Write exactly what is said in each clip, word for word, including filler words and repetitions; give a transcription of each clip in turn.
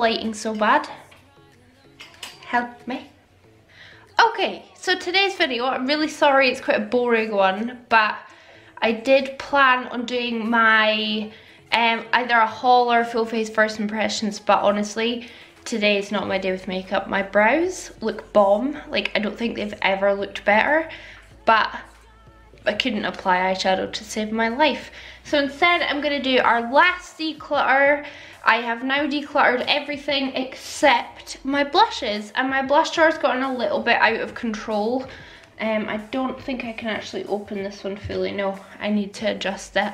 lighting so bad. Help me. Okay, so today's video, I'm really sorry it's quite a boring one, but I did plan on doing my um, either a haul or a full face first impressions, but honestly, today is not my day with makeup. My brows look bomb, like I don't think they've ever looked better, but I couldn't apply eyeshadow to save my life. So instead I'm going to do our last declutter. I have now decluttered everything except my blushes, and my blush jar's gotten a little bit out of control. Um, I don't think I can actually open this one fully. No, I need to adjust it.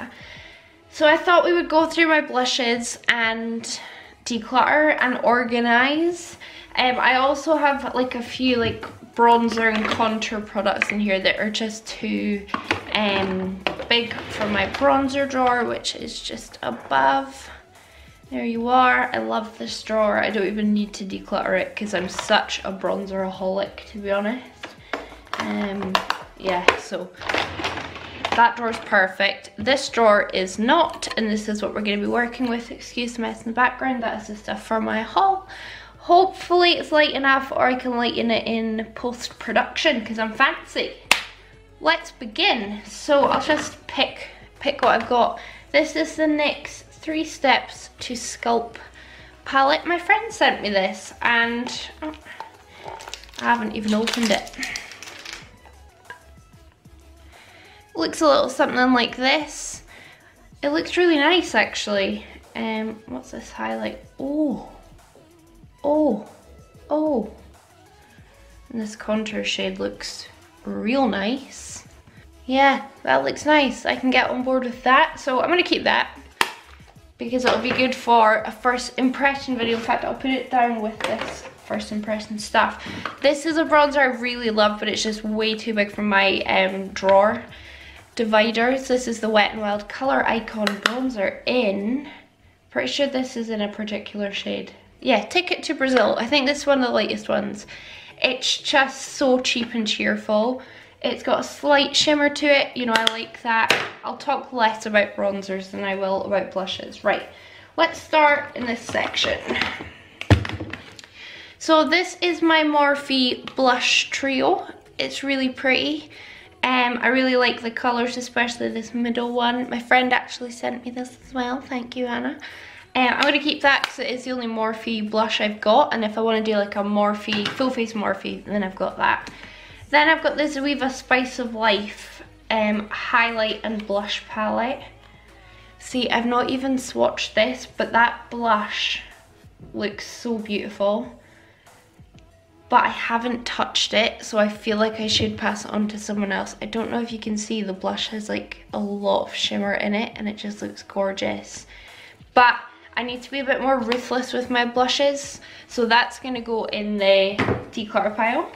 So I thought we would go through my blushes and declutter and organise. Um, I also have like a few like bronzer and contour products in here that are just too um, big for my bronzer drawer, which is just above. There you are. I love this drawer. I don't even need to declutter it because I'm such a bronzeraholic, to be honest. Um, yeah, so that drawer's perfect. This drawer is not, and this is what we're going to be working with. Excuse the mess in the background. That is the stuff for my haul. Hopefully it's light enough, or I can lighten it in post-production because I'm fancy. Let's begin. So I'll just pick pick what I've got. This is the N Y X Three Steps to Sculpt palette. My friend sent me this and oh, I haven't even opened it. Looks a little something like this. It looks really nice actually. Um, what's this highlight? Oh. Oh, oh, and this contour shade looks real nice. Yeah, that looks nice. I can get on board with that. So I'm going to keep that because it'll be good for a first impression video. In fact, I'll put it down with this first impression stuff. This is a bronzer I really love, but it's just way too big for my um, drawer dividers. This is the Wet n Wild Color Icon Bronzer in, pretty sure this is in a particular shade. Yeah, Ticket to Brazil. I think this is one of the lightest ones. It's just so cheap and cheerful. It's got a slight shimmer to it. You know, I like that. I'll talk less about bronzers than I will about blushes. Right, let's start in this section. So this is my Morphe Blush Trio. It's really pretty. Um, I really like the colours, especially this middle one. My friend actually sent me this as well. Thank you, Anna. Um, I'm going to keep that because it is the only Morphe blush I've got, and if I want to do like a Morphe, full face Morphe, then I've got that. Then I've got this Zoeva Spice of Life um, highlight and blush palette. See, I've not even swatched this, but that blush looks so beautiful. But I haven't touched it, so I feel like I should pass it on to someone else. I don't know if you can see, the blush has like a lot of shimmer in it, and it just looks gorgeous. But I need to be a bit more ruthless with my blushes, so that's going to go in the declutter pile.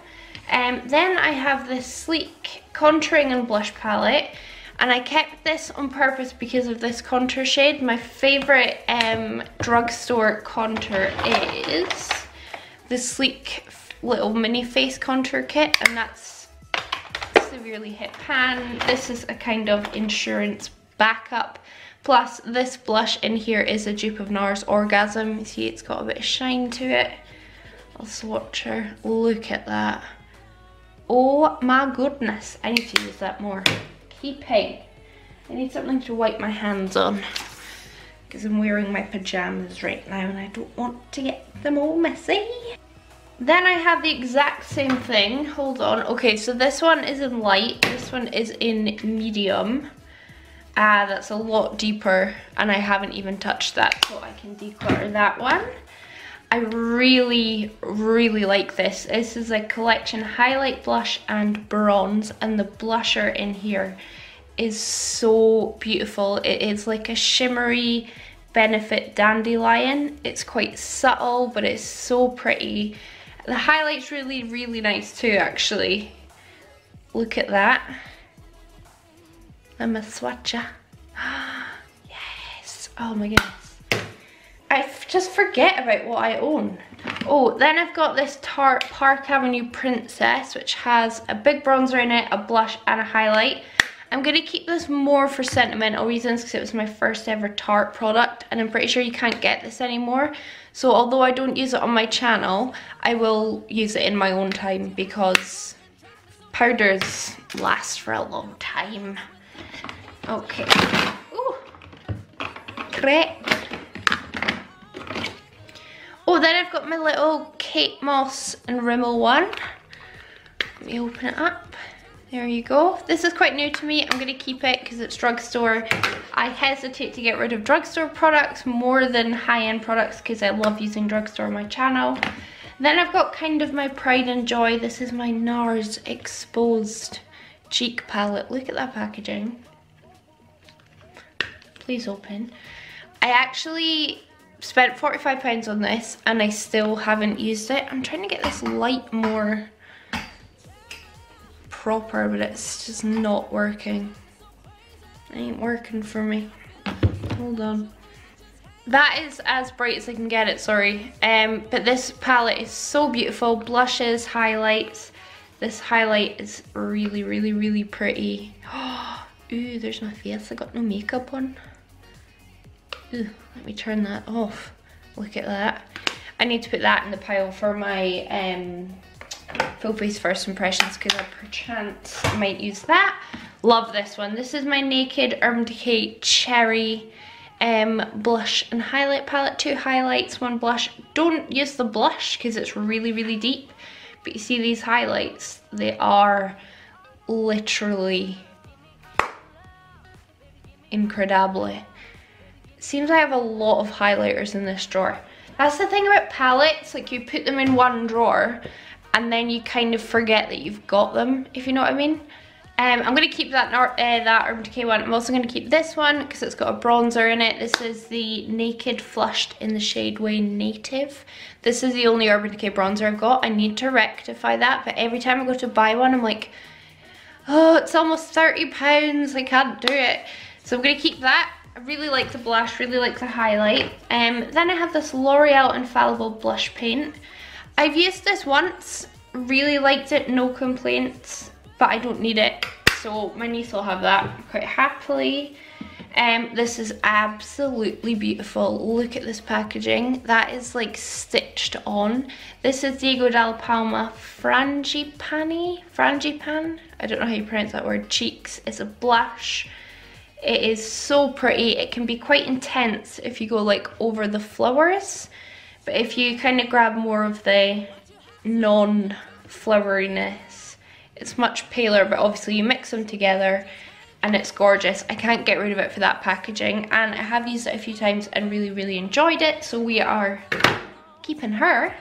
Um, then I have this sleek contouring and blush palette, and I kept this on purpose because of this contour shade. My favourite um, drugstore contour is the sleek little mini face contour kit, and that's severely hit pan. This is a kind of insurance backup. Plus, this blush in here is a dupe of NARS Orgasm. You see, it's got a bit of shine to it. I'll swatch her. Look at that. Oh my goodness. I need to use that more. Keeping. I need something to wipe my hands on because I'm wearing my pajamas right now and I don't want to get them all messy. Then I have the exact same thing. Hold on. Okay, so this one is in light. This one is in medium. Ah, that's a lot deeper, and I haven't even touched that, so I can declutter that one. I really, really like this. This is a collection highlight, blush, and bronze, and the blusher in here is so beautiful. It is like a shimmery Benefit Dandelion. It's quite subtle, but it's so pretty. The highlight's really, really nice too, actually. Look at that. I'm a swatcher. Yes. Oh my goodness. I f just forget about what I own. Oh, then I've got this Tarte Park Avenue Princess, which has a big bronzer in it, a blush and a highlight. I'm going to keep this more for sentimental reasons because it was my first ever Tarte product and I'm pretty sure you can't get this anymore. So although I don't use it on my channel, I will use it in my own time because powders last for a long time. Okay. Ooh. Great. Oh, then I've got my little Kate Moss and Rimmel one. Let me open it up. There you go. This is quite new to me. I'm going to keep it because it's drugstore. I hesitate to get rid of drugstore products more than high-end products because I love using drugstore on my channel. Then I've got kind of my pride and joy. This is my NARS Exposed Cheek Palette. Look at that packaging. Please open. I actually spent forty-five pounds on this and I still haven't used it. I'm trying to get this light more proper, but it's just not working. It ain't working for me. Hold on. That is as bright as I can get it, sorry. Um, but this palette is so beautiful. Blushes, highlights. This highlight is really, really, really pretty. Ooh, there's my face. I got no makeup on. Ooh, let me turn that off. Look at that. I need to put that in the pile for my um, full face first impressions because I perchance might use that. Love this one. This is my Naked Urban Decay Cherry um, blush and highlight palette. Two highlights, one blush. Don't use the blush because it's really, really deep. But you see these highlights, they are literally incredible. Seems I have a lot of highlighters in this drawer. That's the thing about palettes, like you put them in one drawer and then you kind of forget that you've got them, if you know what I mean. Um, I'm going to keep that uh, that Urban Decay one. I'm also going to keep this one because it's got a bronzer in it. This is the Naked Flushed in the shade Way Native. This is the only Urban Decay bronzer I've got. I need to rectify that, but every time I go to buy one, I'm like, oh, it's almost thirty pounds, I can't do it. So I'm going to keep that. I really like the blush, really like the highlight. Um, then I have this L'Oreal Infallible Blush Paint. I've used this once, really liked it, no complaints, but I don't need it. So my niece will have that quite happily. Um, this is absolutely beautiful. Look at this packaging. That is like stitched on. This is Diego Dalla Palma Frangipani, Frangipan? I don't know how you pronounce that word. Cheeks. It's a blush. It is so pretty. It can be quite intense if you go like over the flowers, but if you kind of grab more of the non-floweriness, it's much paler, but obviously you mix them together and it's gorgeous. I can't get rid of it for that packaging, and I have used it a few times and really, really enjoyed it, so we are keeping her.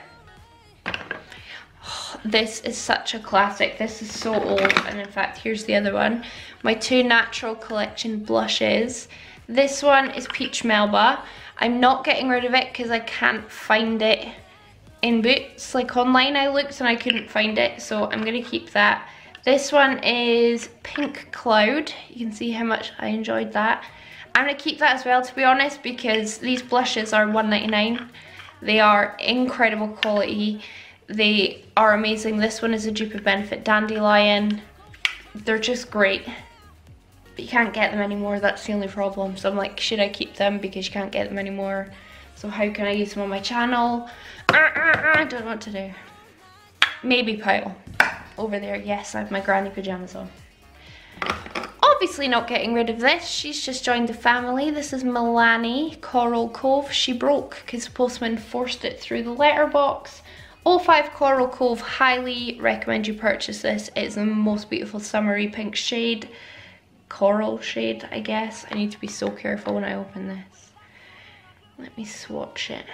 This is such a classic. This is so old, and in fact here's the other one. My two Natural Collection blushes. This one is Peach Melba. I'm not getting rid of it because I can't find it in Boots. Like online I looked and I couldn't find it, so I'm going to keep that. This one is Pink Cloud. You can see how much I enjoyed that. I'm going to keep that as well, to be honest, because these blushes are one ninety-nine. They are incredible quality. They are amazing. This one is a dupe of Benefit Dandelion. They're just great. But you can't get them anymore. That's the only problem. So I'm like, should I keep them? Because you can't get them anymore. So how can I use them on my channel? Uh, uh, I don't know what to do. Maybe pile. Over there. Yes, I have my granny pajamas on. Obviously not getting rid of this. She's just joined the family. This is Milani Coral Cove. She broke because the postman forced it through the letterbox. oh five Coral Cove, highly recommend you purchase this. It's the most beautiful summery pink shade. Coral shade, I guess. I need to be so careful when I open this. Let me swatch it.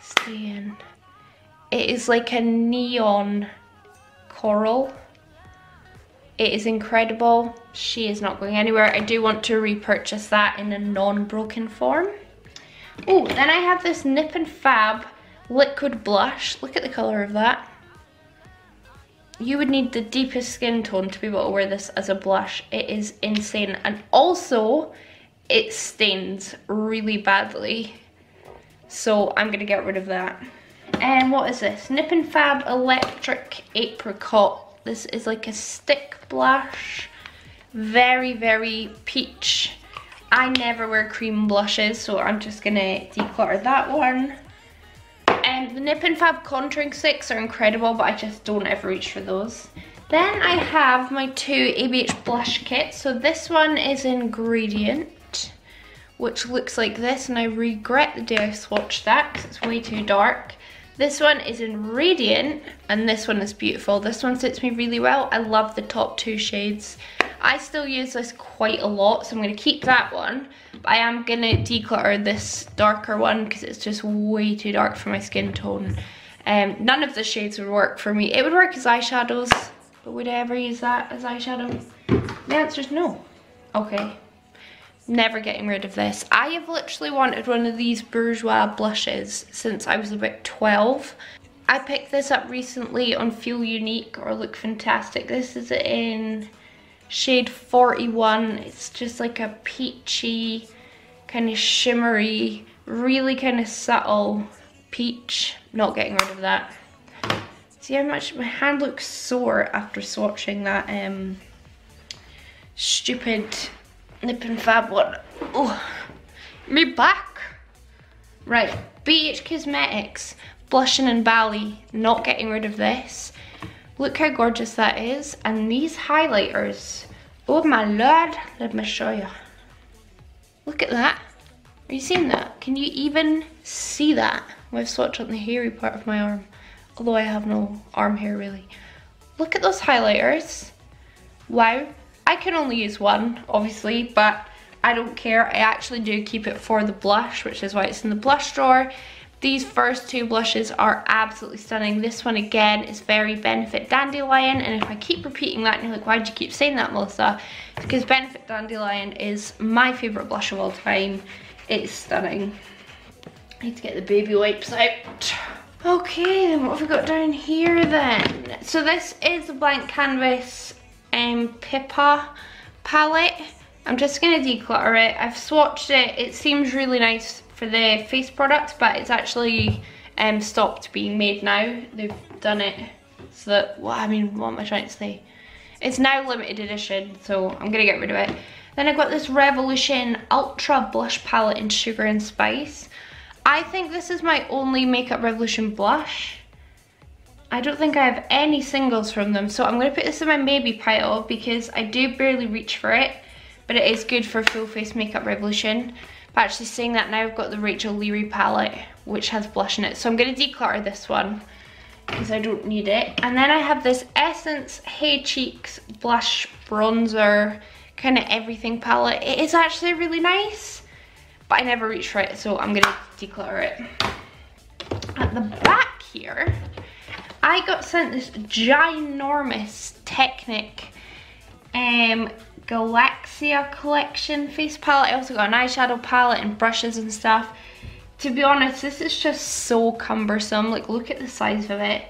Stay in. It is like a neon coral. It is incredible. She is not going anywhere. I do want to repurchase that in a non-broken form. Oh, then I have this Nip and Fab liquid blush. Look at the colour of that. You would need the deepest skin tone to be able to wear this as a blush. It is insane. And also, it stains really badly. So I'm going to get rid of that. And what is this? Nip and Fab Electric Apricot. This is like a stick blush. Very, very peach. I never wear cream blushes, so I'm just gonna declutter that one. And um, the Nip and Fab contouring sticks are incredible, but I just don't ever reach for those. Then I have my two A B H blush kits. So this one is in Gradient, which looks like this, and I regret the day I swatched that because it's way too dark. This one is in Radiant, and this one is beautiful. This one suits me really well. I love the top two shades. I still use this quite a lot, so I'm going to keep that one. But I am going to declutter this darker one because it's just way too dark for my skin tone. Um, none of the shades would work for me. It would work as eyeshadows, but would I ever use that as eyeshadow? The answer is no. Okay. Never getting rid of this. I have literally wanted one of these Bourjois blushes since I was about twelve. I picked this up recently on Feel Unique or Look Fantastic. This is in shade forty-one. It's just like a peachy, kind of shimmery, really kind of subtle peach. Not getting rid of that. See how much my hand looks sore after swatching that um, stupid Nip and Fab one. Oh, me back. Right, B H Cosmetics, Blushing in Bali. Not getting rid of this. Look how gorgeous that is. And these highlighters. Oh my lord, let me show you. Look at that. Are you seeing that? Can you even see that? I've swatched on the hairy part of my arm. Although I have no arm hair really. Look at those highlighters. Wow. I can only use one, obviously, but I don't care. I actually do keep it for the blush, which is why it's in the blush drawer. These first two blushes are absolutely stunning. This one, again, is very Benefit Dandelion, and if I keep repeating that, and you're like, why do you keep saying that, Melissa? It's because Benefit Dandelion is my favourite blush of all time. It's stunning. I need to get the baby wipes out. Okay, then what have we got down here then? So this is the Blank Canvas Um, Pippa palette. I'm just going to declutter it. I've swatched it. It seems really nice for the face product, but it's actually um, stopped being made now. They've done it so that, well, I mean, what am I trying to say? It's now limited edition, so I'm going to get rid of it. Then I've got this Revolution Ultra Blush Palette in Sugar and Spice. I think this is my only Makeup Revolution blush. I don't think I have any singles from them, so I'm going to put this in my maybe pile because I do barely reach for it, but it is good for full face Makeup Revolution. But actually saying that, now I've got the Rachel Leary palette, which has blush in it, so I'm going to declutter this one because I don't need it. And then I have this Essence Hey Cheeks Blush Bronzer kind of everything palette. It is actually really nice, but I never reach for it, so I'm going to declutter it. At the back here, I got sent this ginormous Technic um, Galaxia collection face palette. I also got an eyeshadow palette and brushes and stuff. To be honest, this is just so cumbersome. Like, look at the size of it.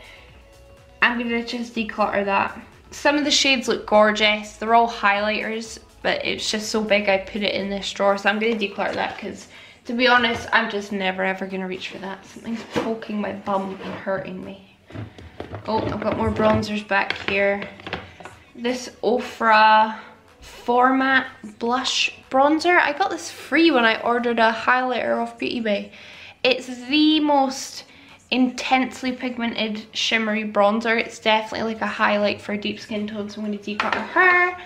I'm going to just declutter that. Some of the shades look gorgeous. They're all highlighters, but it's just so big I put it in this drawer. So I'm going to declutter that because, to be honest, I'm just never ever going to reach for that. Something's poking my bum and hurting me. Oh, I've got more bronzers back here. This Ofra Format Blush Bronzer. I got this free when I ordered a highlighter off Beauty Bay. It's the most intensely pigmented shimmery bronzer. It's definitely like a highlight for deep skin tones, so I'm going to declutter her.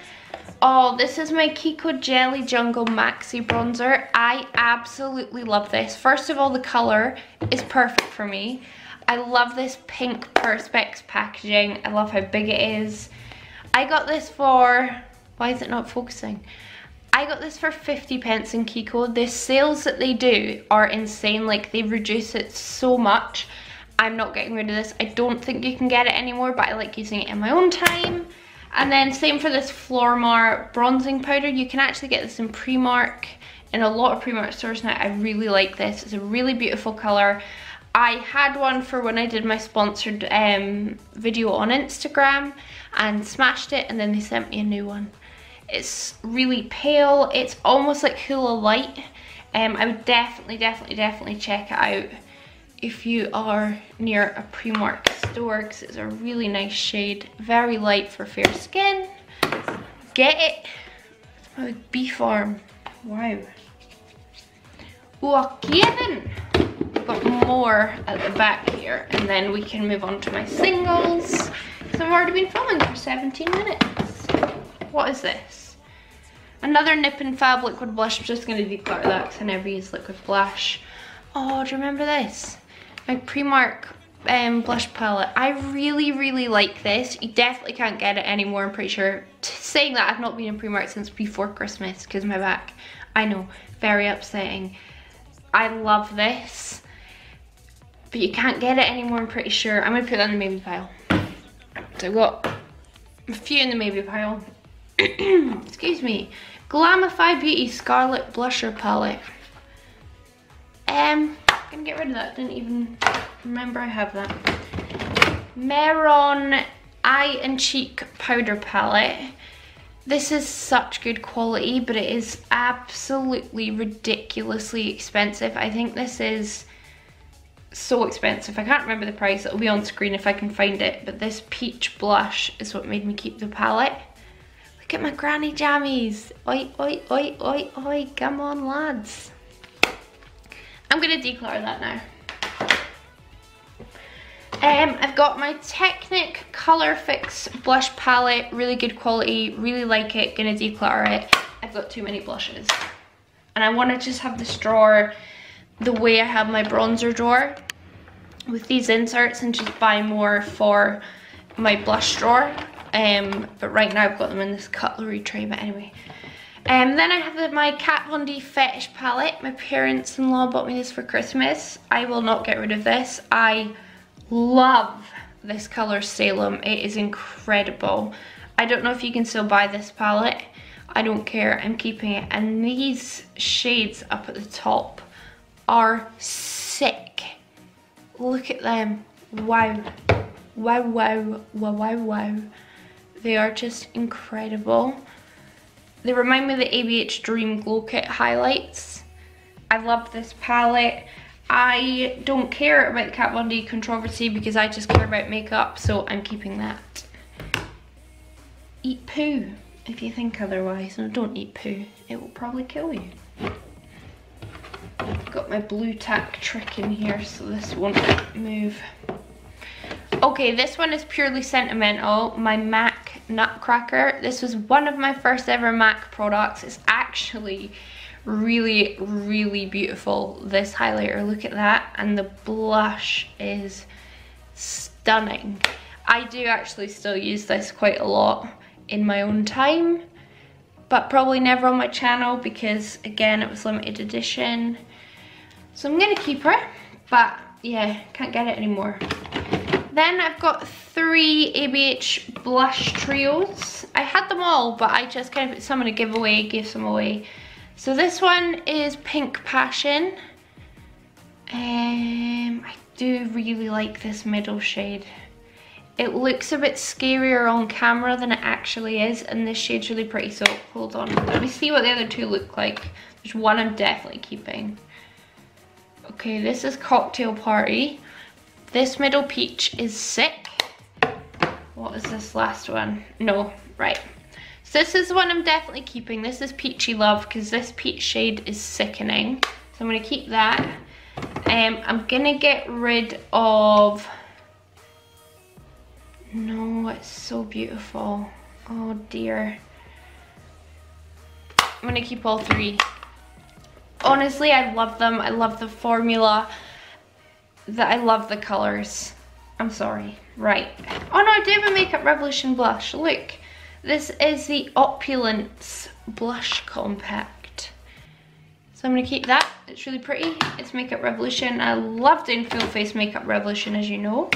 Oh, this is my Kiko Jelly Jungle Maxi Bronzer. I absolutely love this. First of all, the colour is perfect for me. I love this pink Perspex packaging. I love how big it is. I got this for, why is it not focusing? I got this for fifty pence in Kiko. The sales that they do are insane. Like, they reduce it so much. I'm not getting rid of this. I don't think you can get it anymore, but I like using it in my own time. And then same for this Flormar bronzing powder. You can actually get this in Primark, in a lot of Primark stores now. I really like this. It's a really beautiful colour. I had one for when I did my sponsored um, video on Instagram and smashed it, and then they sent me a new one. It's really pale. It's almost like Hoola Light. Um, I would definitely, definitely, definitely check it out if you are near a Primark store because it's a really nice shade. Very light for fair skin. Get it. It's my beef arm. Wow. Okay then. We've got more at the back here, and then we can move on to my singles, because I've already been filming for seventeen minutes. What is this? Another Nip and Fab liquid blush. I'm just going to declutter that because I never use liquid blush. Oh, do you remember this? My Primark um, blush palette. I really, really like this. You definitely can't get it anymore, I'm pretty sure. Saying that, I've not been in Primark since before Christmas because my back. I know, very upsetting. I love this, but you can't get it anymore, I'm pretty sure. I'm going to put that in the maybe pile. So I've got a few in the maybe pile. Excuse me. Glamify Beauty Scarlet Blusher Palette. Um, I'm going to get rid of that. I didn't even remember I have that. Meron Eye and Cheek Powder Palette. This is such good quality, but it is absolutely ridiculously expensive. I think this is so expensive. I can't remember the price. It'll be on screen if I can find it. But this peach blush is what made me keep the palette. Look at my granny jammies. Oi, oi, oi, oi, oi. Come on, lads. I'm going to declutter that now. Um, I've got my Technic Colour Fix blush palette, really good quality, really like it, gonna declutter it. I've got too many blushes. And I wanna just have this drawer the way I have my bronzer drawer with these inserts and just buy more for my blush drawer. Um, but right now I've got them in this cutlery tray, but anyway. Um, then I have the, my Kat Von D Fetish palette. My parents-in-law bought me this for Christmas. I will not get rid of this. I love this color Salem. It is incredible. I don't know if you can still buy this palette. I don't care. I'm keeping it. And these shades up at the top are sick. Look at them. Wow. Wow, wow, wow, wow, wow. They are just incredible. They remind me of the A B H Dream Glow Kit highlights. I love this palette. I don't care about the Kat Von D controversy because I just care about makeup, so I'm keeping that. Eat poo if you think otherwise. No, don't eat poo. It will probably kill you. I've got my blue tack trick in here, so this won't move. Okay, this one is purely sentimental. My MAC Nutcracker. This was one of my first ever MAC products. It's actually really, really beautiful, this highlighter. Look at that. And the blush is stunning. I do actually still use this quite a lot in my own time, but probably never on my channel because, again, it was limited edition. So I'm going to keep it, but yeah, can't get it anymore. Then I've got three A B H blush trios. I had them all, but I just kind of put some in a giveaway, gave some away. So this one is Pink Passion. Um, I do really like this middle shade. It looks a bit scarier on camera than it actually is, and this shade's really pretty, so hold on. Let me see what the other two look like. There's one I'm definitely keeping. Okay, this is Cocktail Party. This middle peach is sick. What is this last one? No, right. This is the one I'm definitely keeping. This is Peachy Love because this peach shade is sickening. So I'm going to keep that. Um, I'm going to get rid of... No, it's so beautiful. Oh dear. I'm going to keep all three. Honestly, I love them. I love the formula. I love the colours. I'm sorry. Right. Oh no, I do have a Makeup Revolution blush. Look. This is the Opulence Blush Compact. So I'm going to keep that. It's really pretty. It's Makeup Revolution. I love doing full face Makeup Revolution, as you know.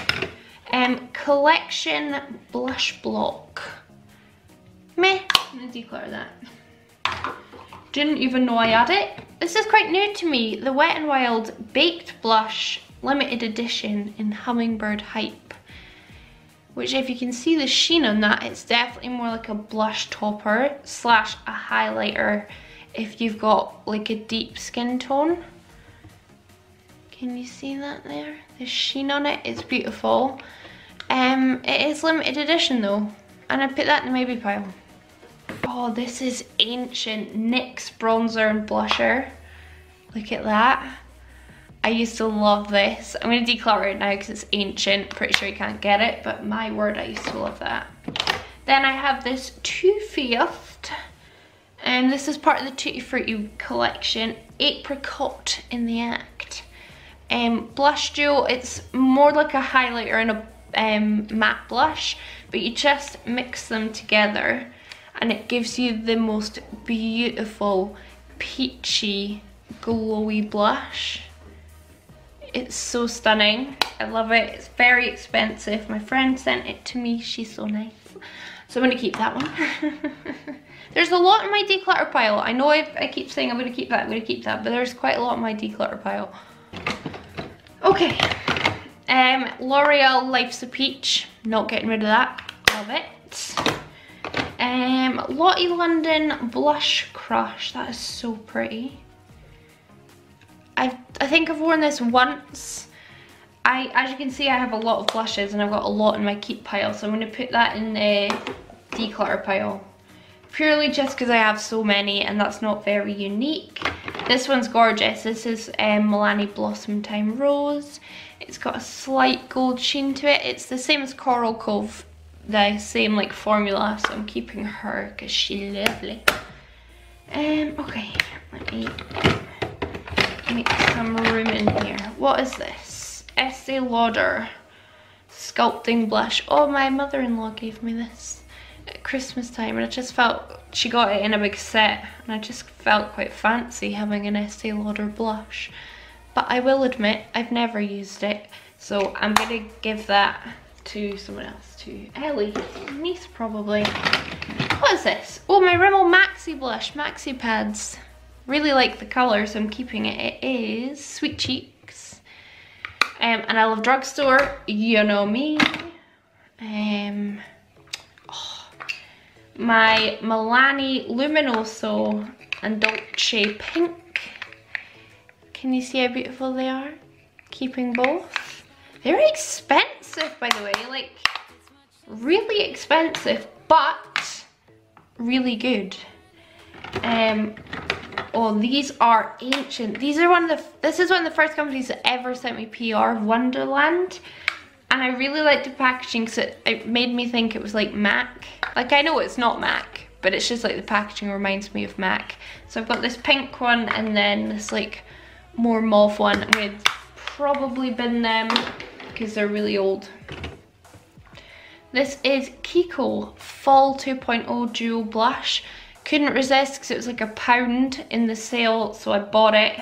Um, Collection Blush Block. Meh. I'm going to declutter that. Didn't even know I had it. This is quite new to me. The Wet n Wild Baked Blush Limited Edition in Hummingbird Hype. Which, if you can see the sheen on that, it's definitely more like a blush topper slash a highlighter if you've got like a deep skin tone. Can you see that there? The sheen on it, it's beautiful. Um, it is limited edition though, and I put that in the maybe pile. Oh, this is ancient NYX bronzer and blusher. Look at that. I used to love this. I'm going to declutter it now because it's ancient. Pretty sure you can't get it, but my word, I used to love that. Then I have this Too Faced, and this is part of the Tutti Frutti collection, Apricot in the Act. Um, blush duo, it's more like a highlighter and a um, matte blush, but you just mix them together and it gives you the most beautiful peachy glowy blush. It's so stunning. I love it. It's very expensive. My friend sent it to me. She's so nice. So I'm going to keep that one. There's a lot in my declutter pile. I know I've, I keep saying I'm going to keep that, I'm going to keep that, but there's quite a lot in my declutter pile. Okay. Um, L'Oreal Life's a Peach. Not getting rid of that. Love it. Um, Lottie London Blush Crush. That is so pretty. I've, I think I've worn this once. I, as you can see, I have a lot of blushes and I've got a lot in my keep pile, so I'm going to put that in the declutter pile. Purely just because I have so many and that's not very unique. This one's gorgeous. This is um, Milani Blossom Time Rose. It's got a slight gold sheen to it. It's the same as Coral Cove, the same like formula, so I'm keeping her because she's lovely. Um, okay, let me make some room in here. What is this? Estee Lauder Sculpting Blush. Oh, my mother-in-law gave me this at Christmas time and I just felt, she got it in a big set and I just felt quite fancy having an Estee Lauder blush. But I will admit, I've never used it, so I'm going to give that to someone else, to Ellie, niece probably. What is this? Oh, my Rimmel Maxi Blush, Maxi Pads. Really like the colour, so I'm keeping it. It is Sweet Cheek. Um, and I love drugstore, you know me. Um, oh, my Milani Luminoso and Dolce Pink. Can you see how beautiful they are? Keeping both. They're expensive, by the way, like really expensive, but really good. Um, Oh, these are ancient. These are one of the, this is one of the first companies that ever sent me P R, Wonderland. And I really liked the packaging because it, it made me think it was like MAC. Like, I know it's not MAC, but it's just like the packaging reminds me of MAC. So I've got this pink one and then this like more mauve one. I'm gonna probably bin them because they're really old. This is Kiko Fall two point oh Dual Blush. Couldn't resist because it was like a pound in the sale, so I bought it,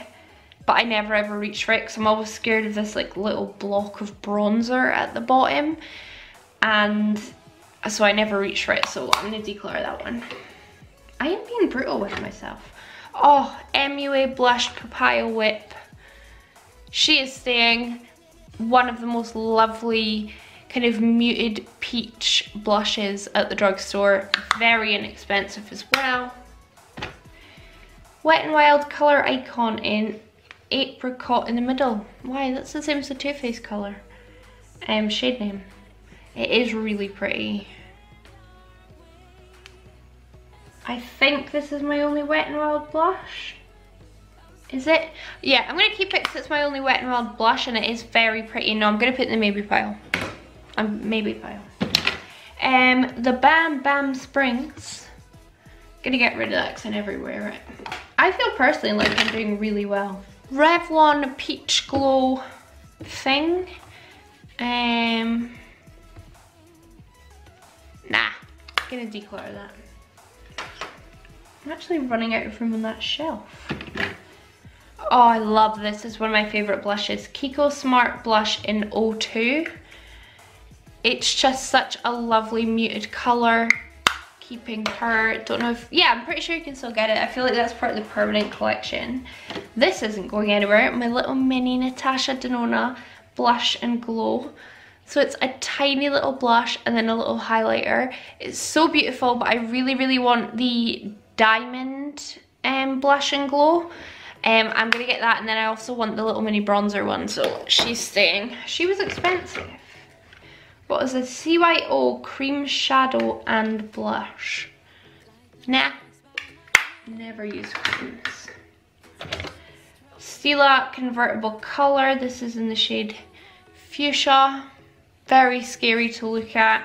but I never ever reached for it because I'm always scared of this like little block of bronzer at the bottom, and so I never reached for it, so I'm going to declutter that one. I am being brutal with myself. Oh, M U A Blush Papaya Whip. She is staying. One of the most lovely kind of muted peach blushes at the drugstore. Very inexpensive as well. Wet n Wild Color Icon in Apricot in the Middle. Why, that's the same as the Too Faced colour. Um, shade name. It is really pretty. I think this is my only Wet n Wild blush. Is it? Yeah, I'm going to keep it because it's my only Wet n Wild blush and it is very pretty. No, I'm going to put it in the maybe pile. Um, maybe pile. Um, the Bam Bam Springs. Gonna get rid of that because I never wear it. I feel personally like I'm doing really well. Revlon Peach Glow thing. Um, nah, gonna declutter that. I'm actually running out of room on that shelf. Oh, I love this. It's one of my favorite blushes. Kiko Smart Blush in oh two. It's just such a lovely muted colour. Keeping her, don't know if, yeah, I'm pretty sure you can still get it. I feel like that's part of the permanent collection. This isn't going anywhere. My little mini Natasha Denona Blush and Glow. So it's a tiny little blush and then a little highlighter. It's so beautiful, but I really, really want the diamond um, blush and glow. Um, I'm gonna get that, and then I also want the little mini bronzer one, so she's staying. She was expensive. What is this? C Y O Cream Shadow and Blush. Nah, never use creams. Stila Convertible Color. This is in the shade Fuchsia. Very scary to look at.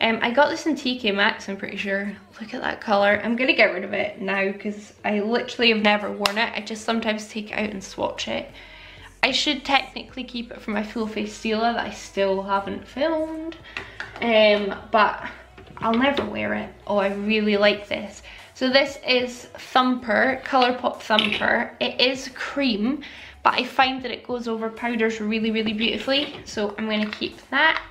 Um, I got this in T K Maxx, I'm pretty sure. Look at that colour. I'm going to get rid of it now because I literally have never worn it. I just sometimes take it out and swatch it. I should technically keep it for my full face Stila that I still haven't filmed. Um, but I'll never wear it. Oh, I really like this. So this is Thumper, Colourpop Thumper. It is cream, but I find that it goes over powders really, really beautifully. So I'm going to keep that.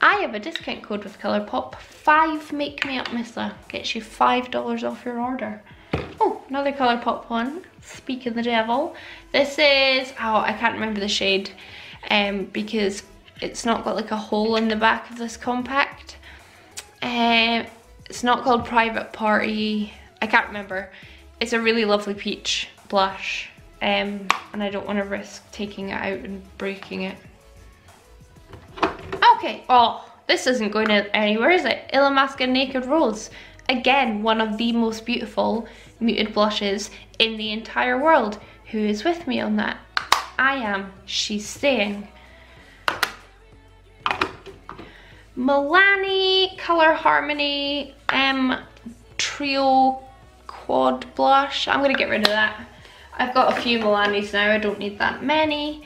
I have a discount code with Colourpop, five Make Me Up Missa, gets you five dollars off your order. Oh, another Colourpop one, Speak of the Devil. This is, oh, I can't remember the shade um, because it's not got like a hole in the back of this compact. Um, it's not called Private Party, I can't remember. It's a really lovely peach blush um, and I don't want to risk taking it out and breaking it. Okay, oh, this isn't going anywhere, is it? Illamasqua Naked Rose. Again, one of the most beautiful muted blushes in the entire world. Who is with me on that? I am. She's staying. Milani Colour Harmony um, Trio Quad Blush. I'm going to get rid of that. I've got a few Milanis now. I don't need that many.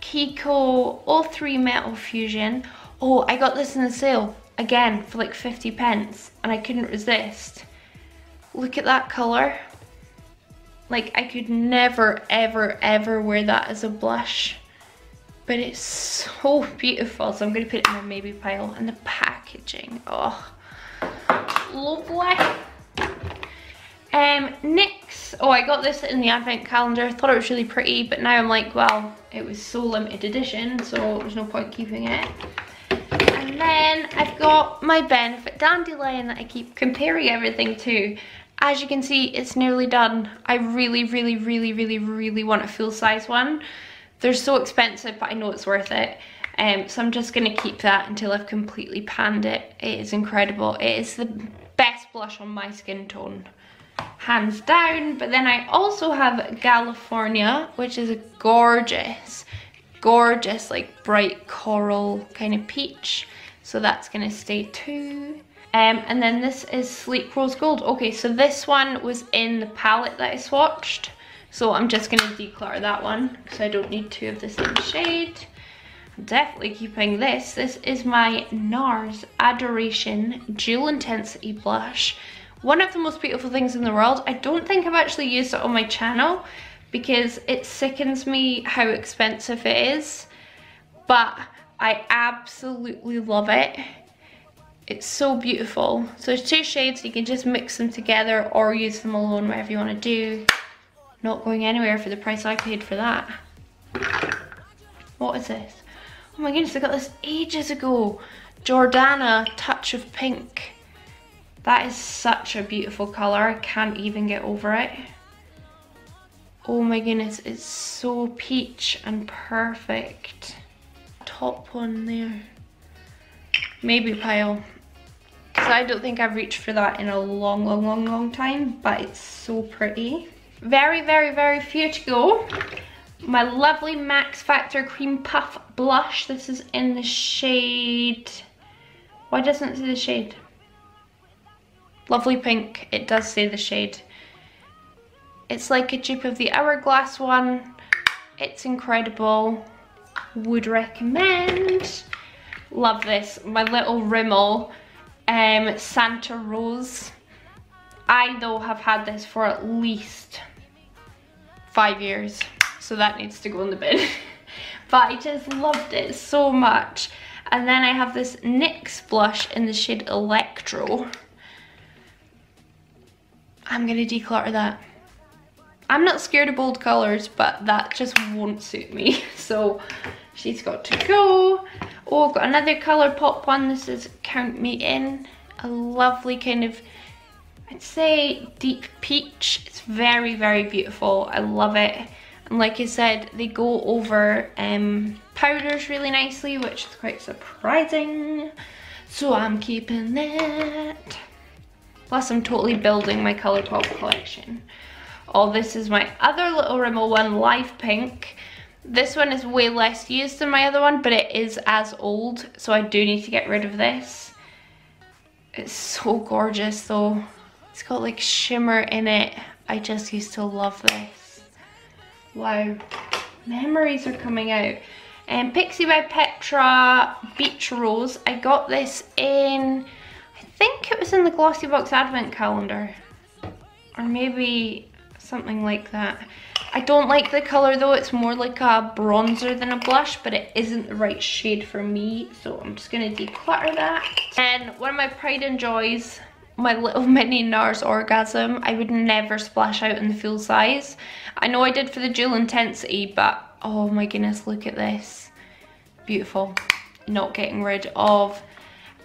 Kiko oh three Metal Fusion. Oh, I got this in the sale, again, for like fifty pence, and I couldn't resist. Look at that colour. Like, I could never, ever, ever wear that as a blush. But it's so beautiful, so I'm going to put it in my maybe pile. And the packaging, oh, lovely. Um, N Y X, oh, I got this in the advent calendar. I thought it was really pretty, but now I'm like, well, it was so limited edition, so there's no point keeping it. And then I've got my Benefit Dandelion that I keep comparing everything to. As you can see, it's nearly done. I really, really, really, really, really want a full-size one. They're so expensive, but I know it's worth it. Um, so I'm just going to keep that until I've completely panned it. It is incredible. It is the best blush on my skin tone, hands down. But then I also have California, which is a gorgeous, gorgeous, like bright coral kind of peach. So that's going to stay too. Um, and then this is Sleep Rose Gold. Okay, so this one was in the palette that I swatched. So I'm just going to declutter that one because I don't need two of the same shade. I'm definitely keeping this. This is my NARS Adoration Dual Intensity Blush. One of the most beautiful things in the world. I don't think I've actually used it on my channel because it sickens me how expensive it is, but I absolutely love it. It's so beautiful. So there's two shades, you can just mix them together or use them alone, whatever you want to do. Not going anywhere for the price I paid for that. What is this? Oh my goodness, I got this ages ago. Jordana Touch of Pink. That is such a beautiful colour, I can't even get over it. Oh my goodness, it's so peach and perfect. Top one there. Maybe pile. So I don't think I've reached for that in a long, long, long, long time, but it's so pretty. Very, very, very few to go. My lovely Max Factor Cream Puff Blush. This is in the shade... Why doesn't it say the shade? Lovely pink, it does say the shade. It's like a dupe of the Hourglass one. It's incredible. Would recommend. Love this. My little Rimmel um, Santa Rose. I though have had this for at least five years. So that needs to go in the bin. But I just loved it so much. And then I have this N Y X blush in the shade Electro. I'm going to declutter that. I'm not scared of bold colours, but that just won't suit me. So she's got to go. Oh, I've got another Colourpop one. This is Count Me In. A lovely kind of, I'd say, deep peach. It's very, very beautiful. I love it. And like I said, they go over um, powders really nicely, which is quite surprising. So I'm keeping that. Plus I'm totally building my Colourpop collection. Oh, this is my other little Rimmel one, Live Pink. This one is way less used than my other one, but it is as old, so I do need to get rid of this. It's so gorgeous though. It's got like shimmer in it. I just used to love this. Wow, memories are coming out. And um, Pixie by Petra Beach Rose. I got this in, I think it was in the Glossy Box Advent Calendar. Or maybe something like that. I don't like the colour though, it's more like a bronzer than a blush, but it isn't the right shade for me, so I'm just going to declutter that. And one of my pride and joys, my little mini NARS Orgasm. I would never splash out in the full size. I know I did for the dual intensity, but oh my goodness, look at this. Beautiful. Not getting rid of.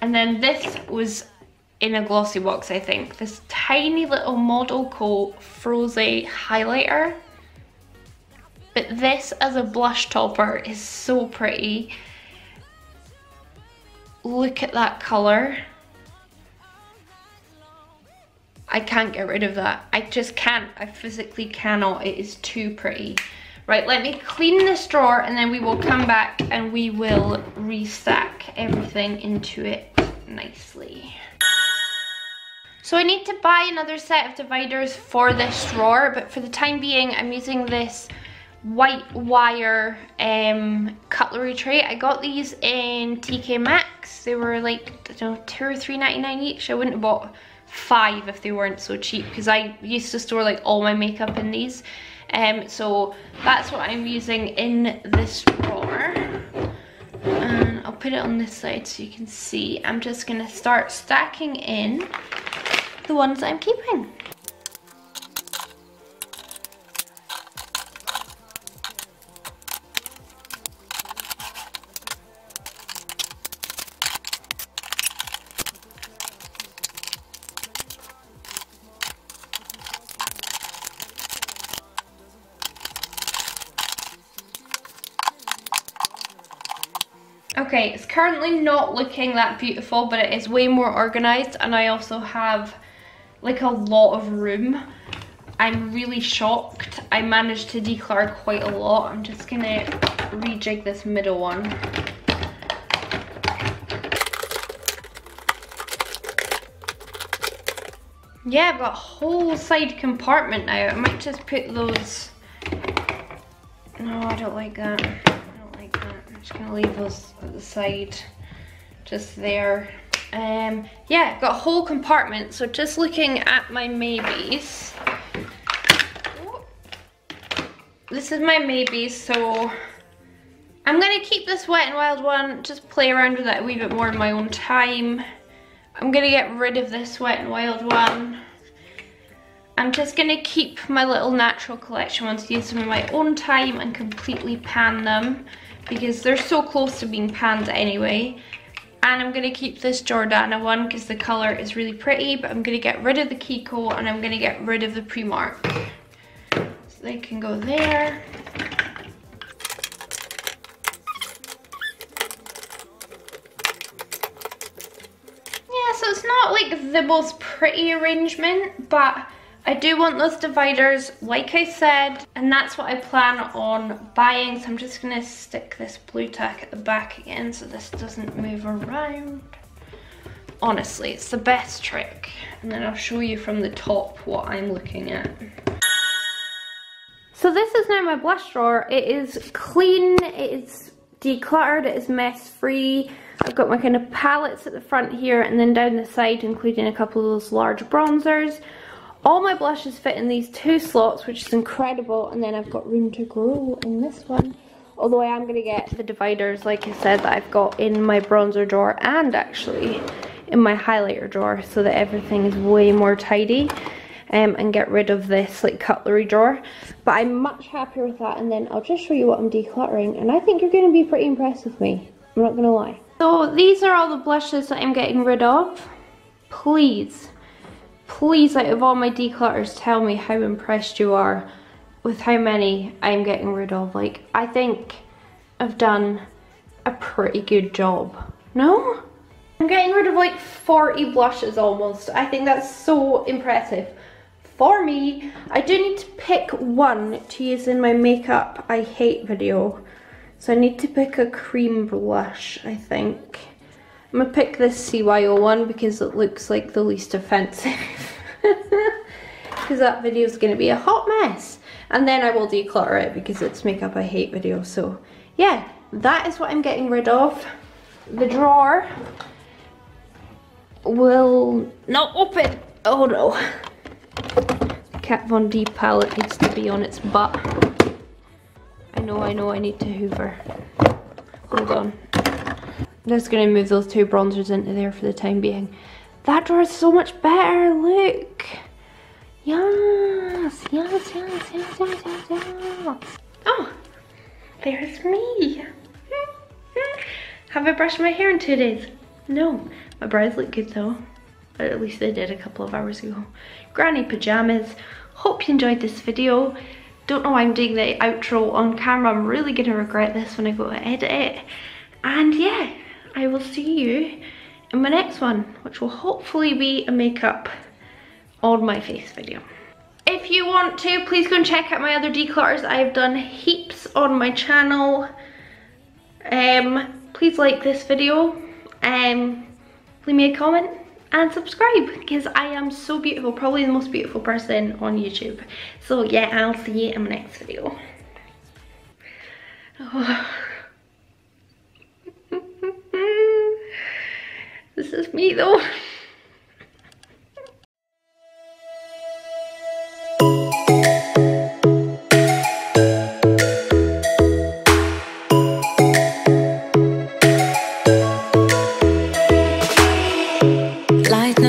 And then this was in a glossy box, I think. This tiny little Model Co Froze highlighter. But this as a blush topper is so pretty. Look at that colour. I can't get rid of that. I just can't. I physically cannot. It is too pretty. Right, let me clean this drawer and then we will come back and we will restack everything into it nicely. So I need to buy another set of dividers for this drawer, but for the time being I'm using this white wire um, cutlery tray. I got these in T K Maxx. They were like, I don't know, two or three ninety-nine each. I wouldn't have bought five if they weren't so cheap because I used to store like all my makeup in these. Um, so that's what I'm using in this drawer, and I'll put it on this side so you can see. I'm just going to start stacking in the ones that I'm keeping. Okay, it's currently not looking that beautiful, but it is way more organised, and I also have like a lot of room. I'm really shocked. I managed to declutter quite a lot. I'm just gonna rejig this middle one. Yeah, I've got a whole side compartment now. I might just put those... No, I don't like that. Just gonna leave those at the side, just there. Um, yeah, got a whole compartment. So just looking at my maybes. This is my maybes, so I'm gonna keep this Wet n Wild one, just play around with it a wee bit more in my own time. I'm gonna get rid of this Wet n Wild one. I'm just gonna keep my little Natural Collection ones, use them in my own time and completely pan them, because they're so close to being panned anyway. And I'm going to keep this Jordana one because the colour is really pretty, but I'm going to get rid of the Kiko and I'm going to get rid of the Primark. So they can go there. Yeah, so it's not like the most pretty arrangement, but I do want those dividers, like I said, and that's what I plan on buying. So I'm just going to stick this blue tack at the back again so this doesn't move around. Honestly, it's the best trick. And then I'll show you from the top what I'm looking at. So this is now my blush drawer. It is clean, it is decluttered, it is mess free. I've got my kind of palettes at the front here and then down the side, including a couple of those large bronzers. All my blushes fit in these two slots, which is incredible, and then I've got room to grow in this one. Although I am going to get the dividers, like I said, that I've got in my bronzer drawer and actually in my highlighter drawer, so that everything is way more tidy, um, and get rid of this like cutlery drawer. But I'm much happier with that, and then I'll just show you what I'm decluttering, and I think you're going to be pretty impressed with me. I'm not going to lie. So these are all the blushes that I'm getting rid of. Please. Please, out of all my declutters, tell me how impressed you are with how many I'm getting rid of. Like, I think I've done a pretty good job. No? I'm getting rid of like forty blushes almost. I think that's so impressive. For me, I do need to pick one to use in my makeup I hate video. So I need to pick a cream blush, I think. I'm gonna pick this C Y O one because it looks like the least offensive. Because that video is gonna be a hot mess. And then I will declutter it because it's makeup I hate video. So yeah, that is what I'm getting rid of. The drawer will not open. Oh no. The Kat Von D palette needs to be on its butt. I know, I know, I need to hoover. Hold on. I'm just going to move those two bronzers into there for the time being. That drawer is so much better, look. Yes, yes, yes, yes, yes, yes, yes. Oh, there's me. Have I brushed my hair in two days? No. My brows look good though. But at least they did a couple of hours ago. Granny pajamas. Hope you enjoyed this video. Don't know why I'm doing the outro on camera. I'm really going to regret this when I go to edit it. And yeah, I will see you in my next one, which will hopefully be a makeup on my face video. If you want to, please go and check out my other declutters. I've done heaps on my channel. Um... Please like this video, um, leave me a comment and subscribe because I am so beautiful, probably the most beautiful person on YouTube. So yeah, I'll see you in my next video. Oh. This is me though.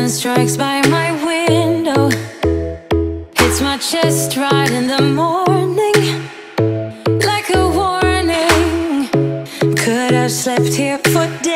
Strikes by my window, hits my chest right in the morning, like a warning. Could have slept here for days.